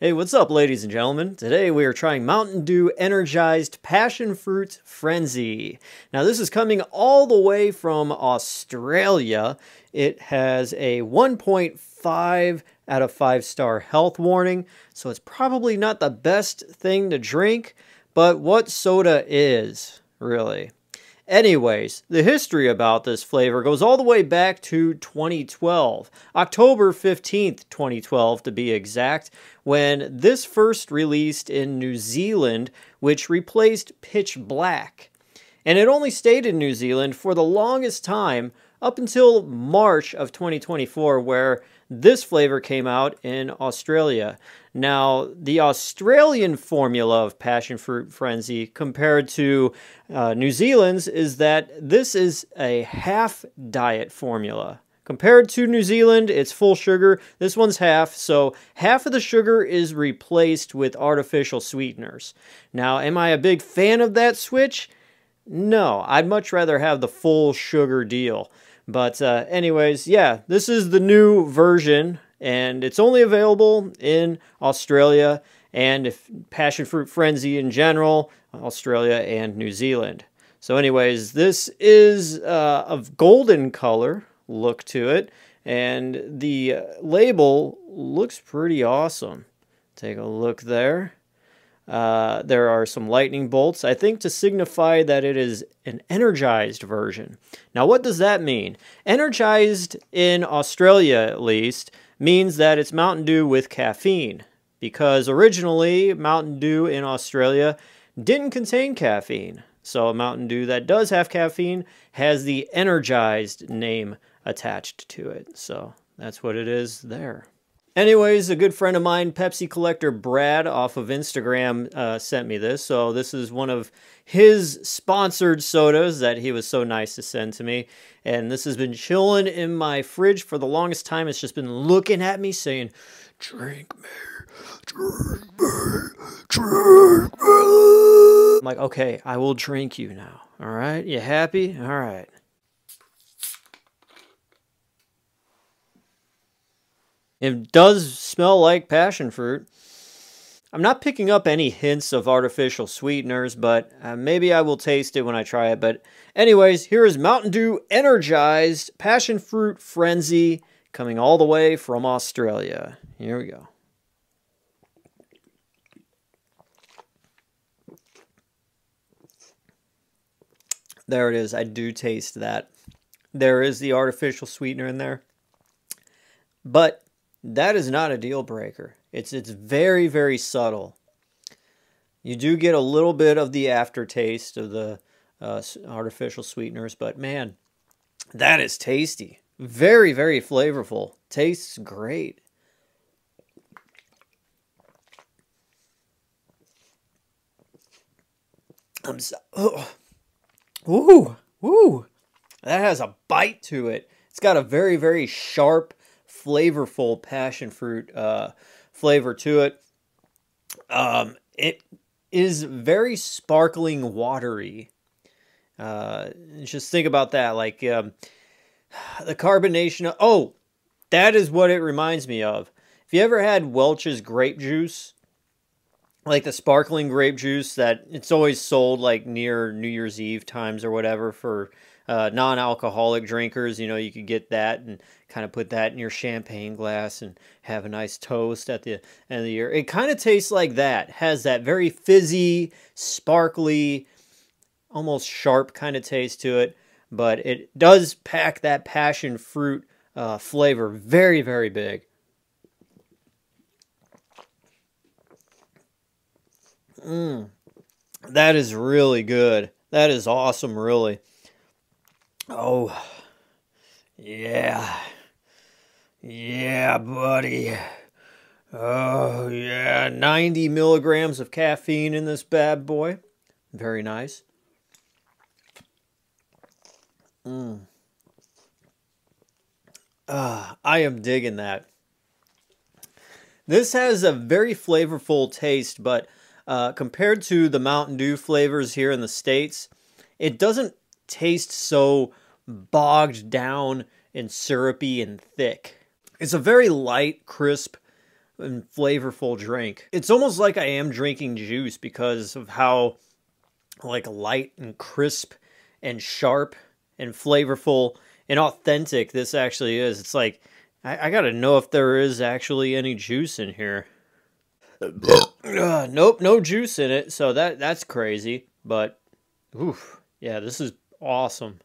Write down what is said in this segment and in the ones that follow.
Hey, what's up, ladies and gentlemen? Today we are trying Mountain Dew Energized Passion Fruit Frenzy. Now this is coming all the way from Australia. It has a 1.5 out of 5-star health warning, so it's probably not the best thing to drink, but what soda is, really. Anyways, the history about this flavor goes all the way back to 2012, October 15th, 2012 to be exact, when this first released in New Zealand, which replaced Pitch Black. And it only stayed in New Zealand for the longest time, up until March of 2024, where this flavor came out in Australia. Now, the Australian formula of Passionfruit Frenzy compared to New Zealand's is that this is a half diet formula. Compared to New Zealand, it's full sugar. This one's half, so half of the sugar is replaced with artificial sweeteners. Now, am I a big fan of that switch? No, I'd much rather have the full sugar deal. But anyways, yeah, this is the new version, and it's only available in Australia and if Passionfruit Frenzy in general, Australia and New Zealand. So anyways, this is a golden color look to it, and the label looks pretty awesome. Take a look there. There are some lightning bolts, I think, to signify that it is an energized version. Now, what does that mean? Energized, in Australia at least, means that it's Mountain Dew with caffeine, because originally Mountain Dew in Australia didn't contain caffeine. So a Mountain Dew that does have caffeine has the energized name attached to it. So that's what it is there. Anyways, a good friend of mine, Pepsi Collector Brad, off of Instagram, sent me this. So this is one of his sponsored sodas that he was so nice to send to me. And this has been chilling in my fridge for the longest time. It's just been looking at me saying, "Drink me, drink me, drink me." I'm like, okay, I will drink you now. All right, you happy? All right. It does smell like passion fruit. I'm not picking up any hints of artificial sweeteners, but maybe I will taste it when I try it. But anyways, here is Mountain Dew Energized Passion Fruit Frenzy coming all the way from Australia. Here we go. There it is. I do taste that. There is the artificial sweetener in there. But that is not a deal breaker. It's very, very subtle. You do get a little bit of the aftertaste of the artificial sweeteners, but man, that is tasty. Very, very flavorful. Tastes great. I'm so... Oh. Ooh, ooh. That has a bite to it. It's got a very, very sharp, flavorful passion fruit flavor to it. It is very sparkling watery. Just think about that, like the carbonation of, oh, that is what it reminds me of. If you ever had Welch's grape juice, like the sparkling grape juice that it's always sold like near New Year's Eve times or whatever for non-alcoholic drinkers, you know, you could get that and kind of put that in your champagne glass and have a nice toast at the end of the year. It kind of tastes like that. Has that very fizzy, sparkly, almost sharp kind of taste to it, but it does pack that passion fruit flavor very, very big. That is really good. That is awesome, really. Oh, yeah. Yeah, buddy. Oh, yeah. 90 milligrams of caffeine in this bad boy. Very nice. I am digging that. This has a very flavorful taste, but compared to the Mountain Dew flavors here in the States, it doesn't taste so bogged down and syrupy and thick. It's a very light, crisp and flavorful drink. It's almost like I am drinking juice because of how like light and crisp and sharp and flavorful and authentic this actually is. It's like, I gotta know if there is actually any juice in here. Nope, no juice in it, so that's crazy. But, oof, yeah, this is awesome.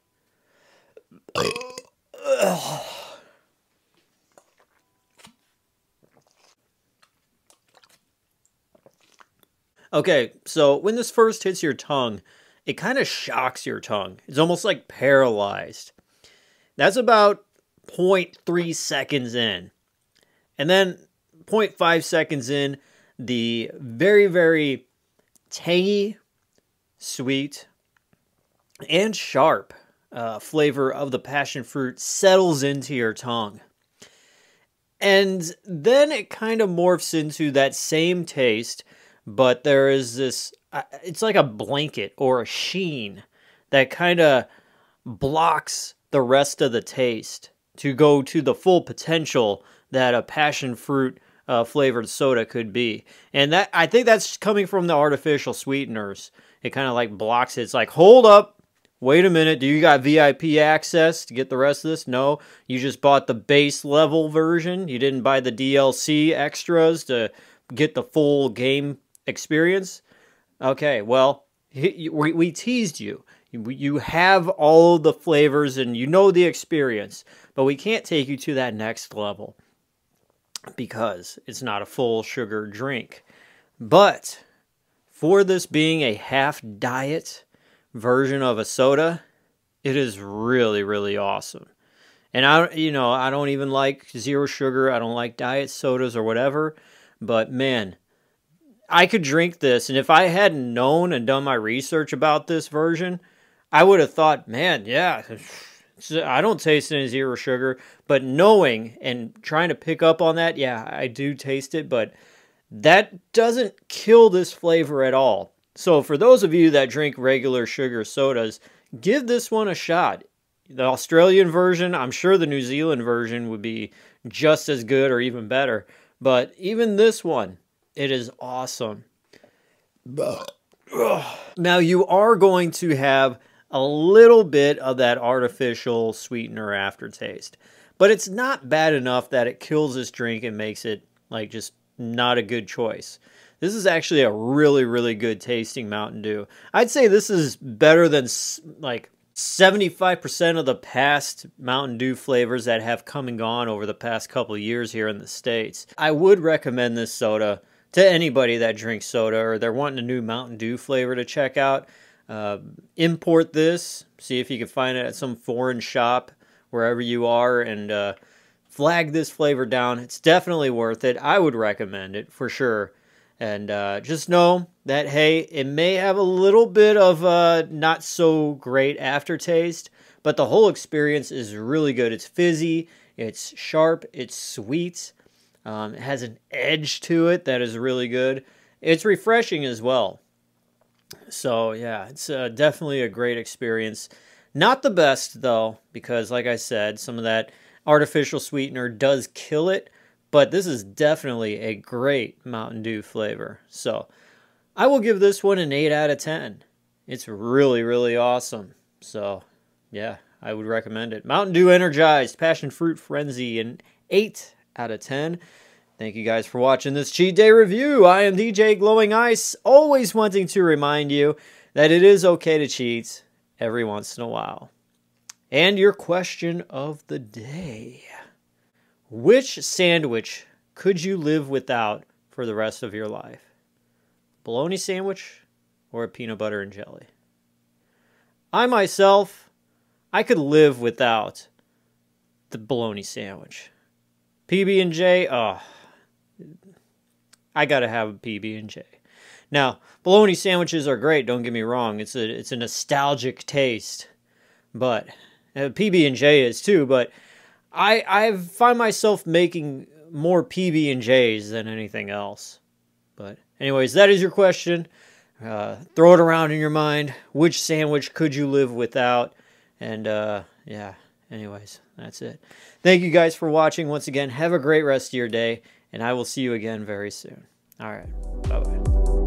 Okay, so when this first hits your tongue, it kind of shocks your tongue. It's almost like paralyzed. That's about 0.3 seconds in. And then 0.5 seconds in, the very, very tangy, sweet, and sharp flavor of the passion fruit settles into your tongue. And then it kind of morphs into that same taste, but there is this, it's like a blanket or a sheen that kind of blocks the rest of the taste to go to the full potential that a passion fruit flavored soda could be. And that, I think that's coming from the artificial sweeteners. It kind of like blocks it. It's like, hold up, wait a minute, do you got VIP access to get the rest of this? No, you just bought the base level version. You didn't buy the DLC extras to get the full game experience. Okay, well, we teased you. You have all the flavors and you know the experience, but we can't take you to that next level because it's not a full sugar drink. But for this being a half diet version of a soda, it is really, really awesome. And I don't even like zero sugar. I don't like diet sodas or whatever, but man, I could drink this. And if I hadn't known and done my research about this version, I would have thought, man, yeah, I don't taste any zero sugar. But knowing and trying to pick up on that, yeah, I do taste it, but that doesn't kill this flavor at all. So for those of you that drink regular sugar sodas, give this one a shot. The Australian version, I'm sure the New Zealand version would be just as good or even better. But even this one, it is awesome. Now you are going to have a little bit of that artificial sweetener aftertaste, but it's not bad enough that it kills this drink and makes it like just not a good choice. This is actually a really, really good tasting Mountain Dew. I'd say this is better than like 75% of the past Mountain Dew flavors that have come and gone over the past couple of years here in the States. I would recommend this soda to anybody that drinks soda or they're wanting a new Mountain Dew flavor to check out. Import this, see if you can find it at some foreign shop wherever you are, and flag this flavor down. It's definitely worth it. I would recommend it for sure. And just know that, hey, it may have a little bit of not so great aftertaste, but the whole experience is really good. It's fizzy, it's sharp, it's sweet. It has an edge to it that is really good. It's refreshing as well. So, yeah, it's definitely a great experience. Not the best, though, because, like I said, some of that artificial sweetener does kill it. But this is definitely a great Mountain Dew flavor. So I will give this one an 8 out of 10. It's really, really awesome. So, yeah, I would recommend it. Mountain Dew Energized Passion Fruit Frenzy, an 8 out of 10. Thank you guys for watching this Cheat Day Review. I am DJ Glowing Ice, always wanting to remind you that it is okay to cheat every once in a while. And your question of the day: which sandwich could you live without for the rest of your life? Bologna sandwich or a peanut butter and jelly? I myself, I could live without the bologna sandwich. PB&J, oh, I gotta have a PB&J. Now, bologna sandwiches are great, don't get me wrong. It's a nostalgic taste, but PB&J is too, but I find myself making more PB&Js than anything else. But anyways, that is your question. Throw it around in your mind. Which sandwich could you live without? And yeah, anyways, that's it. Thank you guys for watching. Once again, have a great rest of your day, and I will see you again very soon. All right, bye-bye.